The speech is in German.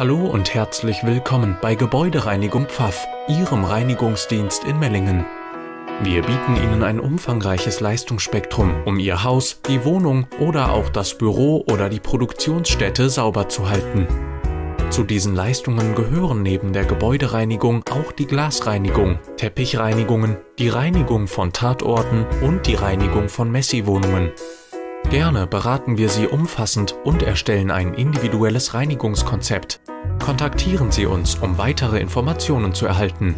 Hallo und herzlich willkommen bei Gebäudereinigung Pfaff, Ihrem Reinigungsdienst in Mellingen. Wir bieten Ihnen ein umfangreiches Leistungsspektrum, um Ihr Haus, die Wohnung oder auch das Büro oder die Produktionsstätte sauber zu halten. Zu diesen Leistungen gehören neben der Gebäudereinigung auch die Glasreinigung, Teppichreinigungen, die Reinigung von Tatorten und die Reinigung von Messiwohnungen. Gerne beraten wir Sie umfassend und erstellen ein individuelles Reinigungskonzept. Kontaktieren Sie uns, um weitere Informationen zu erhalten.